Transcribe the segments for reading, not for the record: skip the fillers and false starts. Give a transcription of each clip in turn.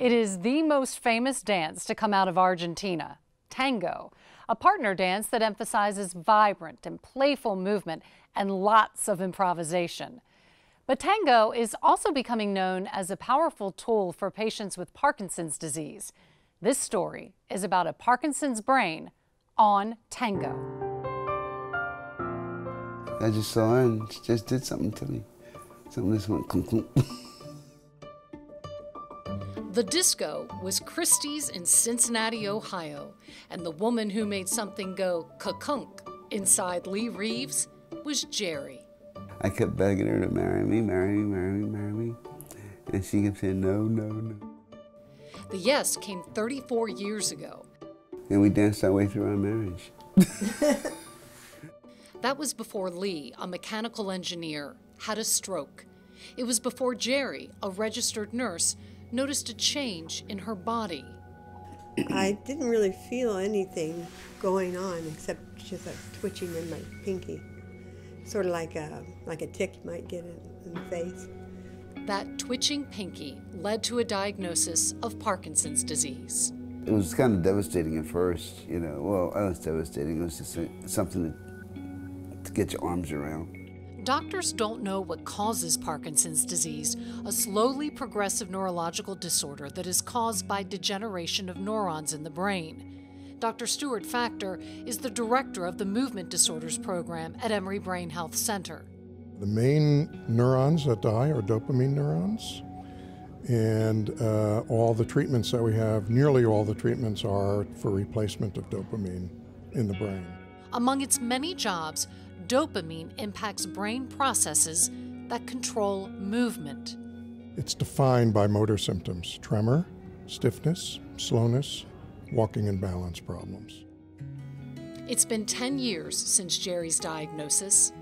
It is the most famous dance to come out of Argentina, tango, a partner dance that emphasizes vibrant and playful movement and lots of improvisation. But tango is also becoming known as a powerful tool for patients with Parkinson's disease. This story is about a Parkinson's brain on tango. I just saw her and she just did something to me. Something just went clunk, clunk. The disco was Christie's in Cincinnati, Ohio, and the woman who made something go ka-kunk inside Lee Reeves was Jerry. I kept begging her to marry me, marry me, marry me, marry me, and she kept saying no, no, no. The yes came 34 years ago. And we danced our way through our marriage. That was before Lee, a mechanical engineer, had a stroke. It was before Jerry, a registered nurse, noticed a change in her body. I didn't really feel anything going on except just like twitching in my pinky. Sort of like a tick you might get in the face. That twitching pinky led to a diagnosis of Parkinson's disease. It was kind of devastating at first, you know. Well, I was devastating. It was just something to get your arms around. Doctors don't know what causes Parkinson's disease, a slowly progressive neurological disorder that is caused by degeneration of neurons in the brain. Dr. Stuart Factor is the director of the Movement Disorders Program at Emory Brain Health Center. The main neurons that die are dopamine neurons, and all the treatments that we have, nearly all the treatments are for replacement of dopamine in the brain. Among its many jobs, dopamine impacts brain processes that control movement. It's defined by motor symptoms: tremor, stiffness, slowness, walking and balance problems. It's been 10 years since Jerry's diagnosis.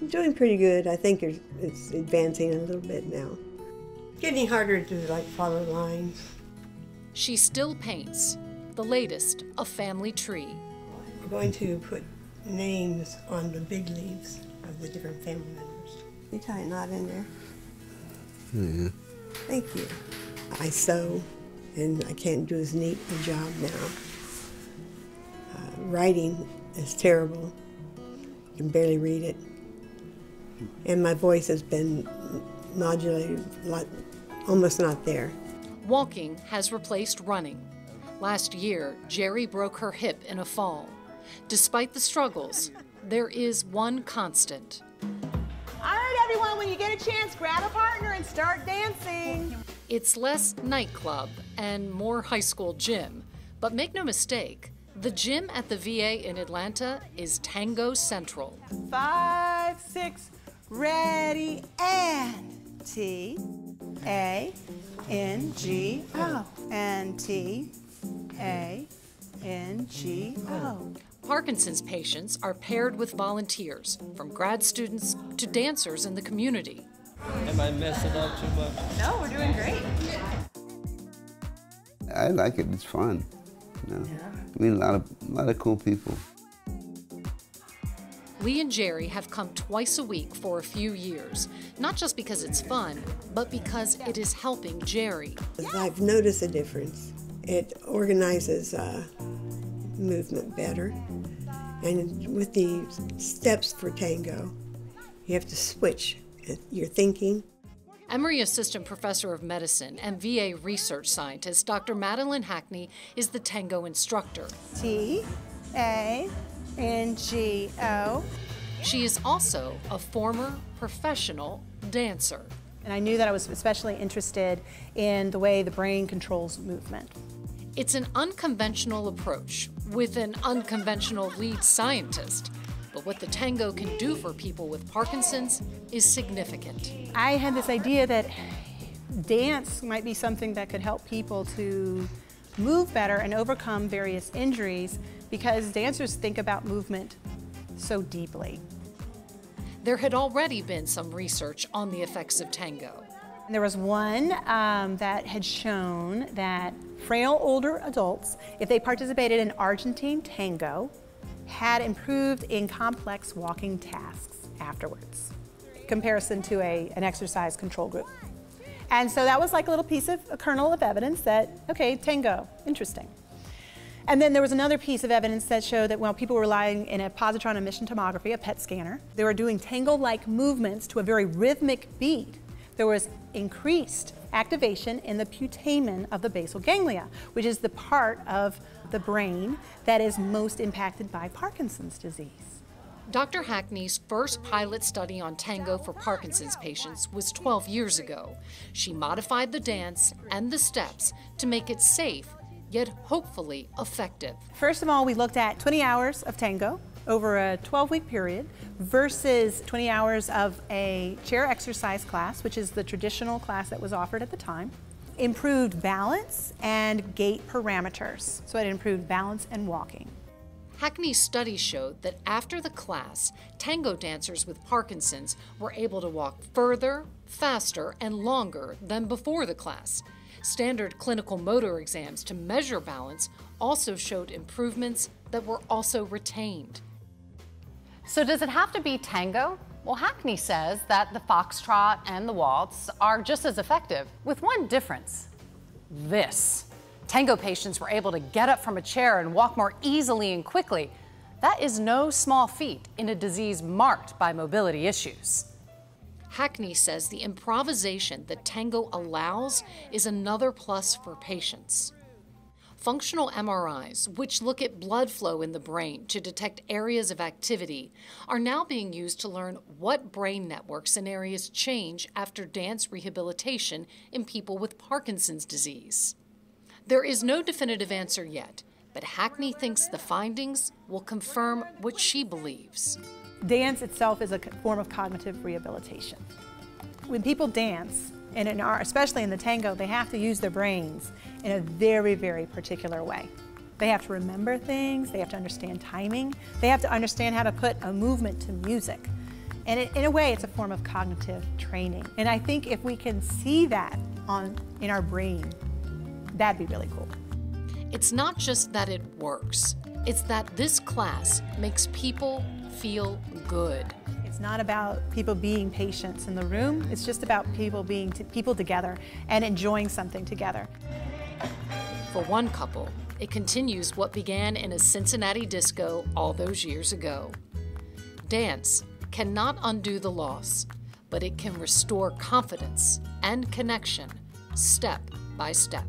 I'm doing pretty good. I think it's advancing a little bit now. It's getting harder to like follow lines. She still paints, the latest, a family tree. I'm going to put names on the big leaves of the different family members. You tie a knot in there? Yeah. Thank you. I sew, and I can't do as neat a job now. Writing is terrible. I can barely read it. And my voice has been modulated, almost not there. Walking has replaced running. Last year, Jerry broke her hip in a fall. Despite the struggles, there is one constant. All right, everyone, when you get a chance, grab a partner and start dancing. It's less nightclub and more high school gym. But make no mistake, the gym at the VA in Atlanta is Tango Central. 5, 6, ready, and T-A-N-G-O. And T-A-N-G-O. Parkinson's patients are paired with volunteers, from grad students to dancers in the community. Am I messing up too much? No, we're doing great. I like it. It's fun. You know? Yeah. I mean, a lot of cool people. Lee and Jerry have come twice a week for a few years, not just because it's fun, but because it is helping Jerry. I've noticed a difference. It organizes movement better, and with the steps for tango, you have to switch your thinking. Emory Assistant Professor of Medicine and VA Research Scientist Dr. Madeline Hackney is the tango instructor. T-A-N-G-O. She is also a former professional dancer. And I knew that I was especially interested in the way the brain controls movement. It's an unconventional approach with an unconventional lead scientist. But what the tango can do for people with Parkinson's is significant. I had this idea that dance might be something that could help people to move better and overcome various injuries, because dancers think about movement so deeply. There had already been some research on the effects of tango. There was one that had shown that frail older adults, if they participated in Argentine tango, had improved in complex walking tasks afterwards, in comparison to an exercise control group. And so that was like a little piece of a kernel of evidence that, okay, tango, interesting. And then there was another piece of evidence that showed that while people were relying in a positron emission tomography, a PET scanner, they were doing tango-like movements to a very rhythmic beat. There was increased activation in the putamen of the basal ganglia, which is the part of the brain that is most impacted by Parkinson's disease. Dr. Hackney's first pilot study on tango for Parkinson's patients was 12 years ago. She modified the dance and the steps to make it safe, yet hopefully effective. First of all, we looked at 20 hours of tango over a 12-week period versus 20 hours of a chair exercise class, which is the traditional class that was offered at the time. Improved balance and gait parameters, so it improved balance and walking. Hackney's study showed that after the class, tango dancers with Parkinson's were able to walk further, faster, and longer than before the class. Standard clinical motor exams to measure balance also showed improvements that were also retained. So does it have to be tango? Well, Hackney says that the foxtrot and the waltz are just as effective, with one difference. This. Tango patients were able to get up from a chair and walk more easily and quickly. That is no small feat in a disease marked by mobility issues. Hackney says the improvisation that tango allows is another plus for patients. Functional MRIs, which look at blood flow in the brain to detect areas of activity, are now being used to learn what brain networks and areas change after dance rehabilitation in people with Parkinson's disease. There is no definitive answer yet, but Hackney thinks the findings will confirm what she believes. Dance itself is a form of cognitive rehabilitation. When people dance, and especially in the tango, they have to use their brains in a very, very particular way. They have to remember things, they have to understand timing, they have to understand how to put a movement to music. And in a way, it's a form of cognitive training. And I think if we can see that in our brain, that'd be really cool. It's not just that it works. It's that this class makes people feel good. It's not about people being patients in the room. It's just about people being people together and enjoying something together. For one couple, it continues what began in a Cincinnati disco all those years ago. Dance cannot undo the loss, but it can restore confidence and connection step by step.